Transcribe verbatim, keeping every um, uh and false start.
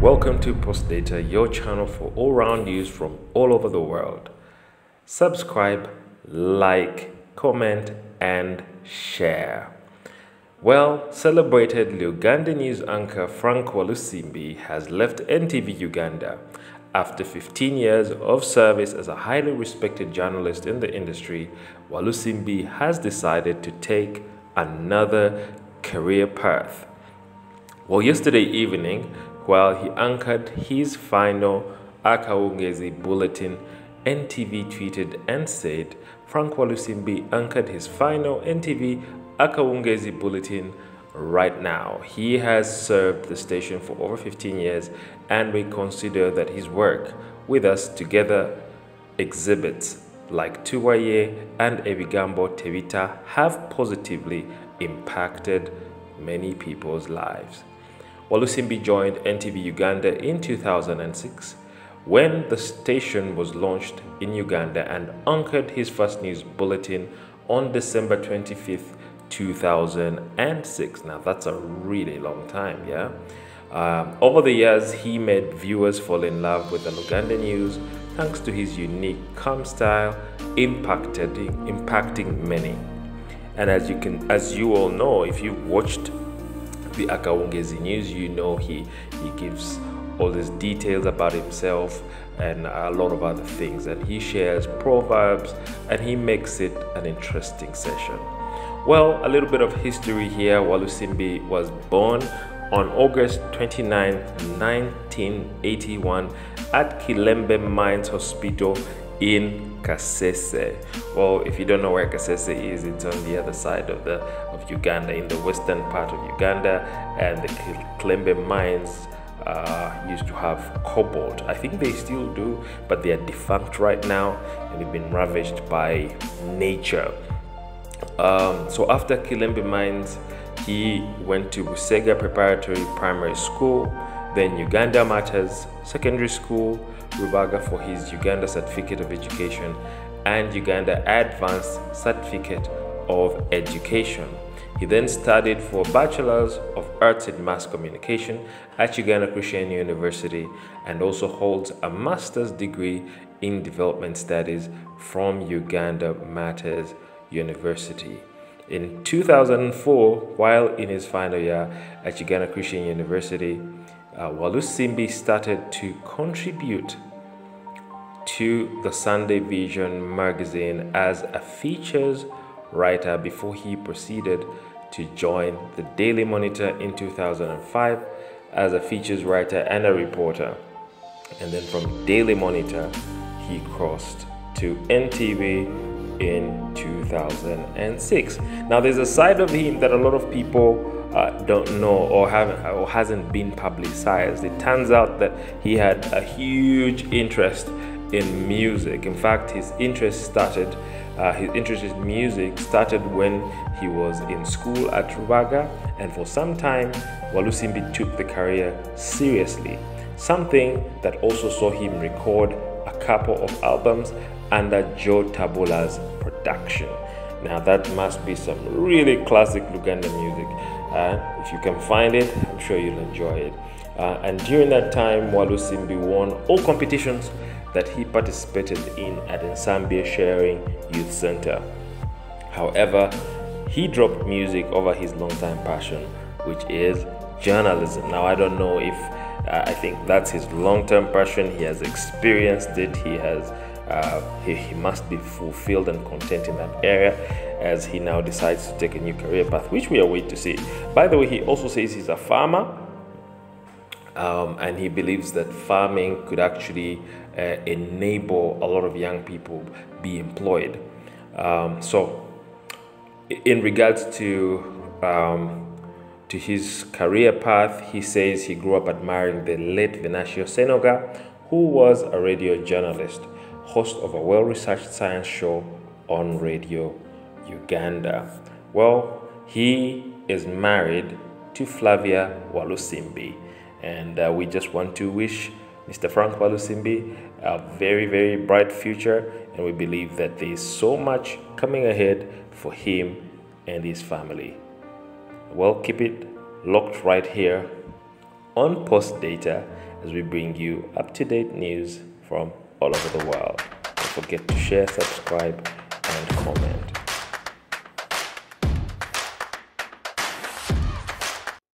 Welcome to Postdata, your channel for all-round news from all over the world. Subscribe, like, comment, and share. Well, celebrated Uganda news anchor Frank Walusimbi has left N T V Uganda after fifteen years of service as a highly respected journalist in the industry. Walusimbi has decided to take another career path. Well, yesterday evening, while he anchored his final Akawungezi bulletin, N T V tweeted and said, Frank Walusimbi anchored his final N T V Akawungezi bulletin right now. He has served the station for over fifteen years, and we consider that his work with us together, exhibits like Tuwaye and Ebigambo Tevita, have positively impacted many people's lives. Walusimbi joined N T V Uganda in two thousand six when the station was launched in Uganda and anchored his first news bulletin on December twenty-fifth, two thousand six. Now that's a really long time, yeah? Um, over the years, he made viewers fall in love with the Uganda news thanks to his unique calm style, impacted, impacting many. And as you can, as you all know, if you've watched the Akawungezi news, you know he he gives all these details about himself and a lot of other things, and he shares proverbs and he makes it an interesting session. Well, a little bit of history here. Walusimbi was born on August twenty-ninth, nineteen eighty-one at Kilembe Mines Hospital in Kasese. Well, if you don't know where Kasese is, it's on the other side of the of Uganda, in the western part of Uganda, and the Kilembe mines uh, used to have cobalt. I think they still do, but they are defunct right now and they've been ravaged by nature. Um, so after Kilembe mines, he went to Busega Preparatory Primary School, then Uganda Martyrs' Secondary School, Rubaga for his Uganda Certificate of Education, and Uganda Advanced Certificate of Education. He then studied for Bachelor's of Arts in Mass Communication at Uganda Christian University, and also holds a Master's degree in Development Studies from Uganda Martyrs University. In two thousand four, while in his final year at Uganda Christian University, Uh, Walusimbi started to contribute to the Sunday Vision magazine as a features writer before he proceeded to join the Daily Monitor in two thousand five as a features writer and a reporter. And then from Daily Monitor, he crossed to N T V in two thousand six. Now, there's a side of him that a lot of people Uh, don't know or haven't or hasn't been publicized. It turns out that he had a huge interest in music. In fact, his interest started uh, his interest in music started when he was in school at Rubaga, and for some time Walusimbi took the career seriously, something that also saw him record a couple of albums under Joe Tabula's production. Now that must be some really classic Luganda music. Uh, if you can find it, I'm sure you'll enjoy it. Uh, and during that time, Walusimbi won all competitions that he participated in at Insambia Sharing Youth Center. However, he dropped music over his long-time passion, which is journalism. Now, I don't know if uh, I think that's his long-term passion. He has experienced it. He has. Uh, he, he must be fulfilled and content in that area, as he now decides to take a new career path, which we await to see. By the way, he also says he's a farmer, um, and he believes that farming could actually uh, enable a lot of young people be employed. Um, so in regards to um, to his career path, he says he grew up admiring the late Venacio Senoga, who was a radio journalist, host of a well-researched science show on Radio Uganda. Well, he is married to Flavia Walusimbi, and uh, we just want to wish Mister Frank Walusimbi a very, very bright future, and we believe that there is so much coming ahead for him and his family. Well, keep it locked right here on Postdata as we bring you up-to-date news from all over the world. Don't forget to share, subscribe, and comment.